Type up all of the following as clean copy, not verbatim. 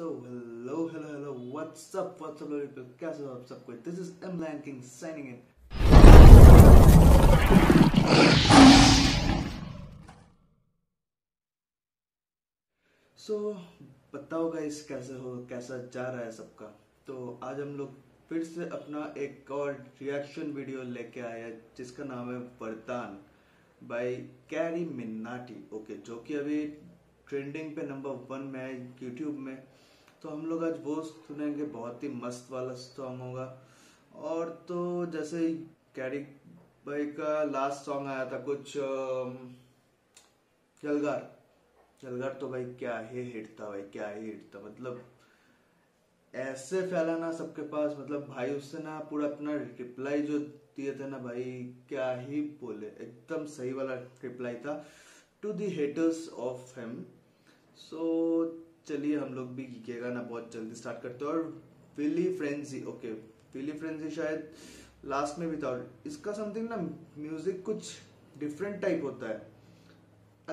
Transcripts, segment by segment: So hello, what's up people, कैसे हो आप सबको। This is M Land King signing in। So बताओ गाइस कैसे हो, कैसा जा रहा है सबका। तो आज हम लोग फिर से अपना एक और रिएक्शन वीडियो लेके आए हैं जिसका नाम है वरदान बाय CarryMinati। ओके, जो कि अभी ट्रेंडिंग पे नंबर 1 में है यूट्यूब में। तो हम लोग आज वो सुनेंगे, बहुत ही मस्त वाला सॉन्ग होगा। और तो जैसे कैरी भाई का लास्ट सॉन्ग आया था कुछ जलगार, तो भाई क्या ही हिट था मतलब ऐसे फैलाना सबके पास। मतलब भाई उससे ना पूरा अपना रिप्लाई जो दिए थे ना भाई, क्या ही बोले, एकदम सही वाला रिप्लाई था to the haters of him. So चलिए हम लोग भी ये गाना बहुत जल्दी स्टार्ट करते हैं। और Willy Frenzy, okay Willy Frenzy शायद लास्ट में भी था। और इसका समथिंग ना म्यूजिक कुछ डिफरेंट टाइप होता है,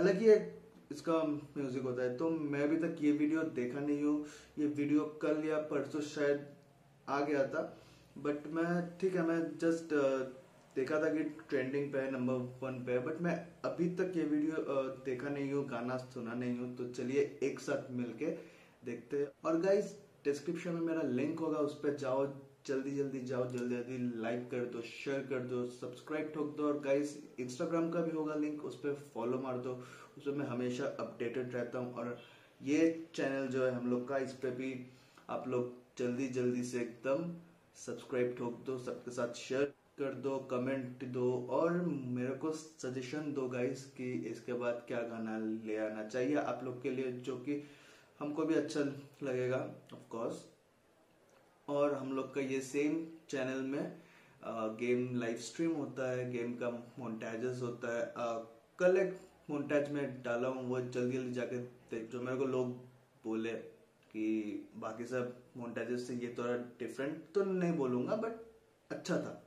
अलग ही एक इसका म्यूजिक होता है। तो मैं अभी तक ये वीडियो देखा नहीं हूँ, ये वीडियो कल या परसों शायद आ गया था। बट मैं जस्ट देखा था कि ट्रेंडिंग पे है नंबर 1 पे, बट मैं अभी तक ये वीडियो देखा नहीं हूँ, गाना सुना नहीं हूँ। तो चलिए एक साथ मिलके देखते हैं। और गाइज डिस्क्रिप्शन में मेरा लिंक होगा, उस पर जाओ, जल्दी लाइक कर दो, शेयर कर दो, सब्सक्राइब ठोक दो। और गाइज इंस्टाग्राम का भी होगा लिंक, उस पर फॉलो मार दो, उसमें मैं हमेशा अपडेटेड रहता हूँ। और ये चैनल जो है हम लोग का, इस पर भी आप लोग जल्दी से एकदम सब्सक्राइब ठोक दो, सबके साथ शेयर कर दो, कमेंट दो और मेरे को सजेशन दो गाइज कि इसके बाद क्या गाना ले आना चाहिए आप लोग के लिए, जो कि हमको भी अच्छा लगेगा ऑफ कोर्स। और हम लोग का ये सेम चैनल में गेम लाइव स्ट्रीम होता है, गेम का मोन्टाजेस होता है। कल एक मोन्टाज में डाला हूँ, वो जल्दी जाके देख। जो मेरे को लोग बोले कि बाकी सब मोन्टाजेस से ये थोड़ा डिफरेंट, तो नहीं बोलूँगा बट अच्छा था।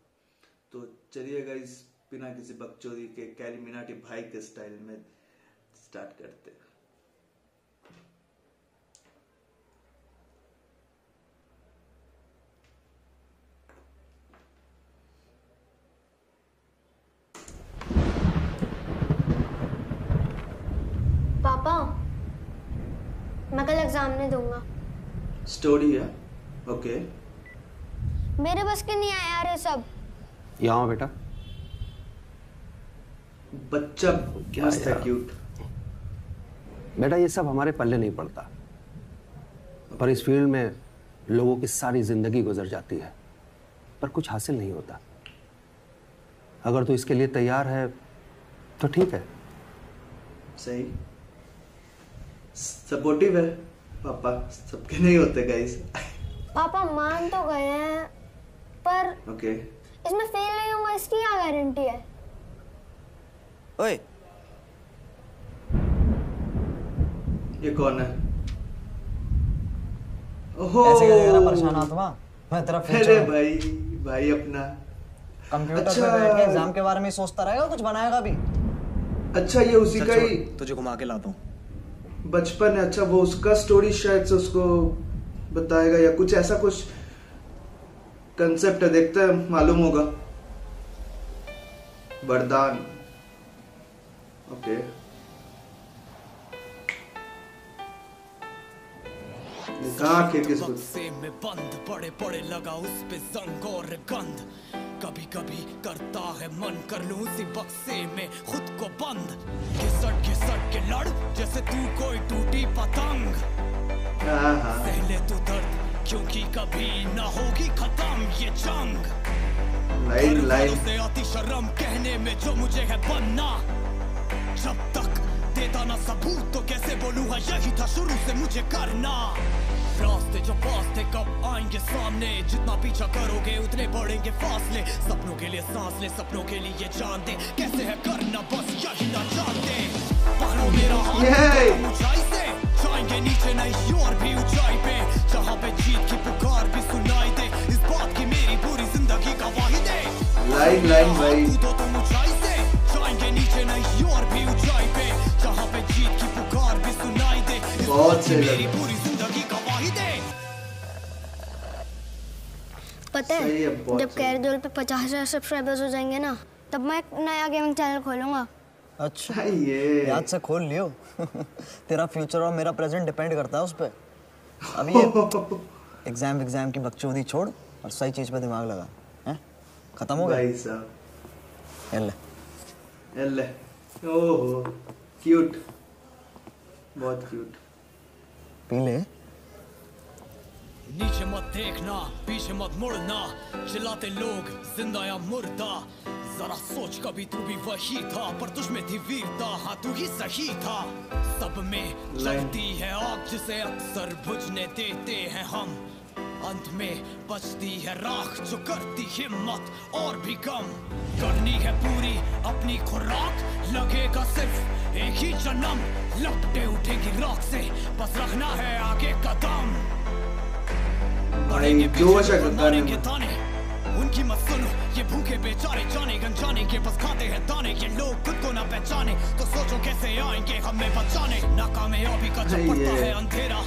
तो चलिए गाइस बिना किसी बकचोदी के CarryMinati भाई के स्टाइल में स्टार्ट करते हैं। मैं कल एग्जाम नहीं दूंगा। स्टोरी है, ओके। मेरे बस के नहीं आया यार ये सब। यहाँ बेटा, बच्चा क्या मस्त क्यूट। बेटा ये सब हमारे पल्ले नहीं पड़ता, पर इस फील्ड में लोगों की सारी जिंदगी गुजर जाती है पर कुछ हासिल नहीं होता। अगर तू इसके लिए तैयार है तो ठीक है। सही सपोर्टिव है पापा, सबके नहीं होते गाइस। पापा मान तो गए हैं पर ओके, इसमें फेल नहीं होगा इसकी क्या गारंटी है। ओए ये कौन है? ओहो ऐसे क्या लग रहा परेशान आत्मा, मैं तेरा फ्यूचर। अरे भाई अपना कंप्यूटर पे बैठ के एग्जाम के बारे में सोचता रहेगा, कुछ बनाएगा भी। अच्छा ये उसी का ही, तुझे घुमा के लाता हूँ। बचपन है, अच्छा वो उसका स्टोरी शायद से उसको बताएगा या कुछ ऐसा कुछ कंसेप्ट है, देखता है मालूम होगा। वरदान, ओके में बंद पड़े लगा उस पे जंग और गंध। कभी करता है मन कर लूं उसी बक्से में खुद को बंद। घिसट के लड़ जैसे तू कोई टूटी पतंग। सहले तू दर्द क्योंकि कभी ना होगी खत्म ये जंग। से आती शर्म कहने में जो मुझे है बनना, जब तक देता ना सबूत तो कैसे बोलूँगा यही था शुरू से मुझे करना। रास्ते जो पास थे कब आएंगे सामने, जितना पीछा करोगे उतने बढ़ेंगे फासले। सपनों के लिए सांस ले, सपनों के लिए ये जान दे कैसे है करना, बस यही ना जानते। पकड़ो मेरा हाथ ऊंचाई से, जाएंगे नीचे नहीं और भी ऊंचाई पे, जहाँ पे जीत की पुकार भी सुनाई दे। इस बात की मेरी पूरी जिंदगी का वाहिद है ऊंचाई से, जाएंगे नीचे नहीं और भी ऊंचाई पे, जहाँ पे जीत की पुकार भी सुनाई दे। बहुत मेरी पूरी जिंदगी का वाहिद पता है जब कैरीडोल पे 50,000 सब्सक्राइबर्स हो जाएंगे ना तब मैं एक नया गेमिंग चैनल खोलूंगा। अच्छा ये याद से खोल लियो तेरा फ्यूचर और मेरा प्रेजेंट डिपेंड करता है उस पर। अभी एग्जाम की बकचोदी छोड़ और सही चीज पे दिमाग लगा हैं। खत्म हो गया भाई साहब। एल्ले ओहो क्यूट, बहुत क्यूट। पी ले। नीचे मत देखना पीछे मत मुड़ना, चिल्लाते लोग जिंदा या मुर्दा, जरा सोच कभी तू भी वही था पर तुझमें थी वीरता, हाँ तू ही सही था। सब में जलती है आग जिसे अक्सर बुझने देते हैं हम, अंत में बचती है राख जो करती हिम्मत और भी कम, करनी है पूरी अपनी खुराक, लगेगा सिर्फ एक ही जन्म, लपटे उठेगी राख से बस रखना है आगे कदम। बनेंगे ताने उनकी मत सुनो, ये भूखे बेचारे जाने गंजाने के बस खाते हैं ताने, ये लोग खुद को ना पहचाने तो सोचो कैसे आएंगे हमें बचाने। नाकामयाबी का जब पड़ता है अंधेरा,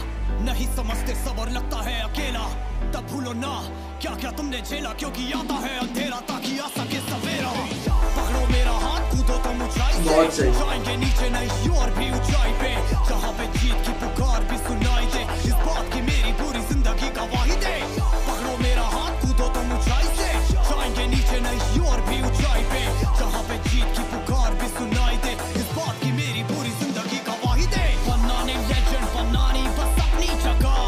नहीं समझते सब और लगता है अकेला, तब भूलो ना क्या क्या तुमने झेला, क्योंकि आता है अंधेरा ताकि आ सके सवेरा। पकड़ो मेरा हाथ कूदो तो ऊंचाई से, जाएंगे नीचे नहीं और भी ऊंचाई पे, जहाँ पे जीत की पुकार भी सुनाई दे, इस बात की मेरी पूरी जिंदगी गवाही दे। पकड़ो मेरा हाथ कूदो तो ऊंचाई से, जाएंगे नीचे नहीं और भी ऊंचाई पे, जहाँ पे जीत की पुकार भी सुनाई दे, इस बात की मेरी पूरी जिंदगी गवाही दे। बनाने लेजेंड बनानी बस अपनी जगह,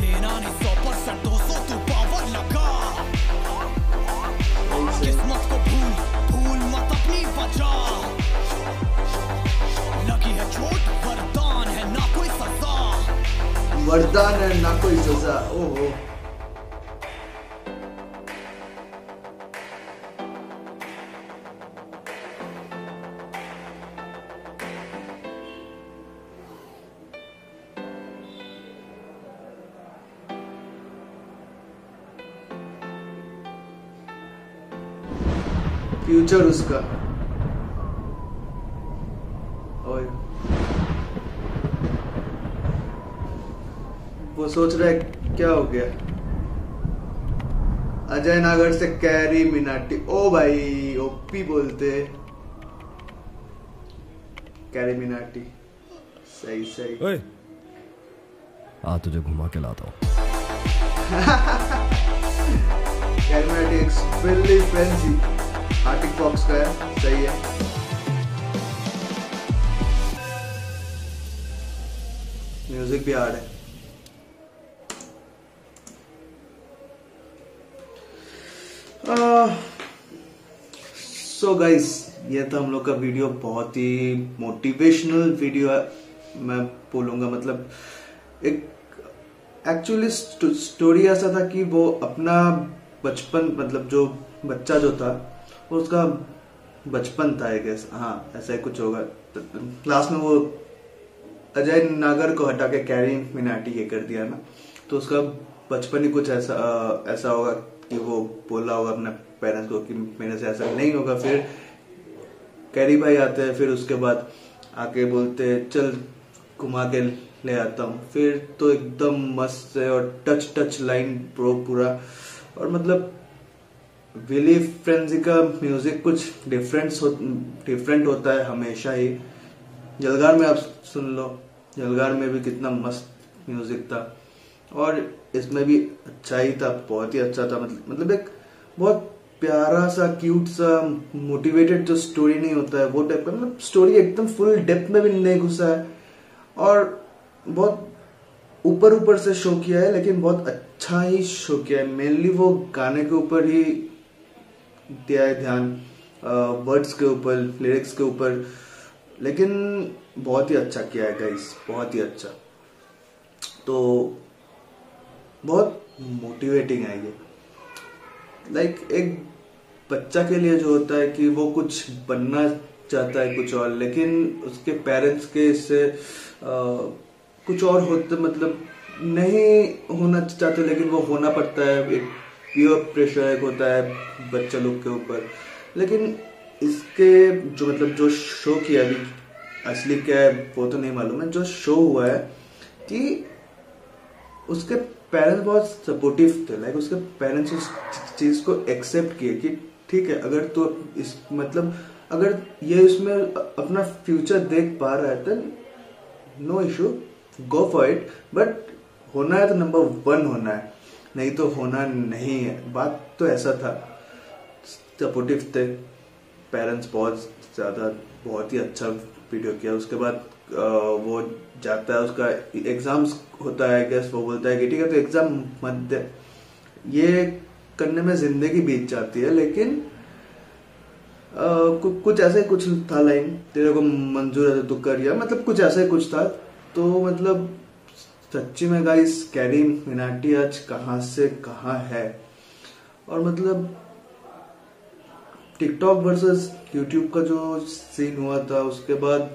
देना नहीं 100% 200 तू पावर लगा, किस्मत को भूल भूल मत अपनी बचा, लगी है चोट वरदान है ना कोई सजा, वरदान है ना कोई सजा। ओहो फ्यूचर उसका। और वो सोच रहा है क्या हो गया अजय नागर से कैरी मिनाटी। ओ भाई ओपी बोलते कैरी मिनाटी। सही सही। ओए आ तुझे घुमा के लाता हूं। Carry Minati x Willy Frenzy Arctic box का है, सही है। म्यूजिक भी हार्ड है। सो गाइस ये तो हम लोग का वीडियो बहुत ही मोटिवेशनल वीडियो है मैं बोलूंगा, मतलब एक एक्चुअली स्टोरी ऐसा था कि वो अपना बचपन, मतलब जो बच्चा जो था उसका बचपन था आई गेस, हाँ ऐसा ही कुछ होगा। लास्ट में वो अजय नागर को हटा के कैरी मिनाटी ये कर दिया ना, तो उसका बचपन ही कुछ ऐसा होगा कि वो बोला होगा अपने पेरेंट्स को कि मेरे से ऐसा नहीं होगा। फिर कैरी भाई आते हैं, फिर उसके बाद आके बोलते चल घुमा के ले आता हूँ, फिर तो एकदम मस्त है और टच लाइन प्रो पूरा। और मतलब विली फ्रेंजी का म्यूजिक कुछ डिफरेंट होता है हमेशा ही। जलगार में आप सुन लो, जलगार में भी कितना मस्त म्यूजिक था और इसमें भी अच्छा ही था, बहुत ही अच्छा था। मतलब एक बहुत प्यारा सा क्यूट सा मोटिवेटेड जो स्टोरी नहीं होता है वो टाइप का, मतलब स्टोरी एकदम फुल डेप्थ में भी नहीं घुसा है और बहुत ऊपर से शो किया है, लेकिन बहुत अच्छा ही शो किया है। मेनली वो गाने के ऊपर ही दिया है ध्यान, वर्ड्स के ऊपर, लिरिक्स के ऊपर, लेकिन बहुत ही अच्छा किया है गाइस, बहुत ही अच्छा। तो बहुत मोटिवेटिंग है ये, लाइक एक बच्चा के लिए जो होता है कि वो कुछ बनना चाहता है कुछ और, लेकिन उसके पेरेंट्स के इससे कुछ और होता, मतलब नहीं होना चाहते लेकिन वो होना पड़ता है, एक प्योर प्रेशर एक होता है बच्चा लोग के ऊपर। लेकिन इसके जो मतलब जो शो किया अभी असली क्या है वो तो नहीं मालूम है, जो शो हुआ है कि उसके पेरेंट्स बहुत सपोर्टिव थे, लाइक उसके पेरेंट्स उस चीज को एक्सेप्ट किए कि ठीक है अगर तो इस मतलब अगर ये इसमें अपना फ्यूचर देख पा रहा है तो no issue, go for it, but होना है तो नंबर 1 होना है, नहीं तो होना नहीं है। बात तो ऐसा था, सपोर्टिव थे पेरेंट्स बहुत ज़्यादा, बहुत ही अच्छा वीडियो किया। उसके बाद वो जाता है, उसका एग्जाम्स होता है गैस, वो बोलता है कि ठीक है तो एग्जाम मत दे, ये करने में जिंदगी बीत जाती है। लेकिन कुछ ऐसे कुछ था लाइन, तेरे को मंजूर है तो कर यार, मतलब कुछ ऐसे कुछ था। तो मतलब सच्ची में गाइस कैरी मिनाटी आज कहाँ से कहाँ है, और मतलब टिकटॉक वर्सेस यूट्यूब का जो सीन हुआ था, उसके बाद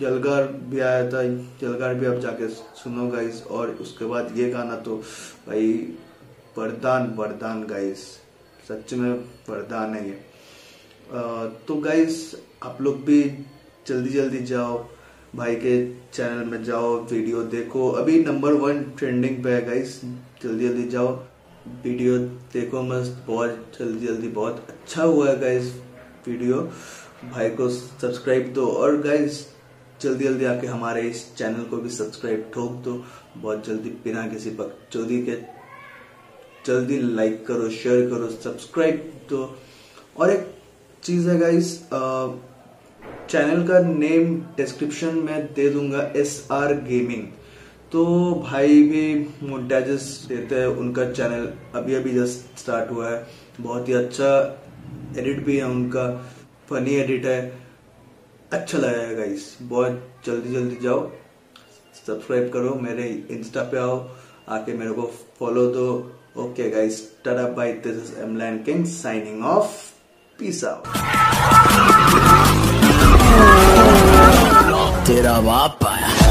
जलगार भी आया था, जलगार भी आप जाके सुनो गाइस। और उसके बाद ये गाना तो भाई वरदान गाइस, सच में वरदान है ये। तो गाइस आप लोग भी जल्दी जाओ भाई के चैनल में, जाओ वीडियो देखो, अभी नंबर 1 ट्रेंडिंग पे है गाइस, जल्दी जाओ वीडियो देखो मस्त, बहुत जल्दी बहुत अच्छा हुआ है गाइस वीडियो, भाई को सब्सक्राइब दो, और गाइस जल्दी आके हमारे इस चैनल को भी सब्सक्राइब ठोक दो बहुत जल्दी, बिना किसी बकचोदी के। जल्दी लाइक करो, शेयर करो, सब्सक्राइब दो। और एक चीज़ है गाइस, चैनल का नेम डिस्क्रिप्शन में दे दूंगा, SR गेमिंग, तो भाई भी मोंटेजेस देते हैं, उनका चैनल अभी जस्ट स्टार्ट हुआ है, बहुत ही अच्छा एडिट भी है उनका, फनी एडिट है, अच्छा लगेगा गाइस। बहुत जल्दी जाओ, सब्सक्राइब करो, मेरे इंस्टा पे आओ, आके मेरे को फॉलो दो। Okay guys, tata bye, this is Emmaline King signing off, peace out. तेरा बाप आया।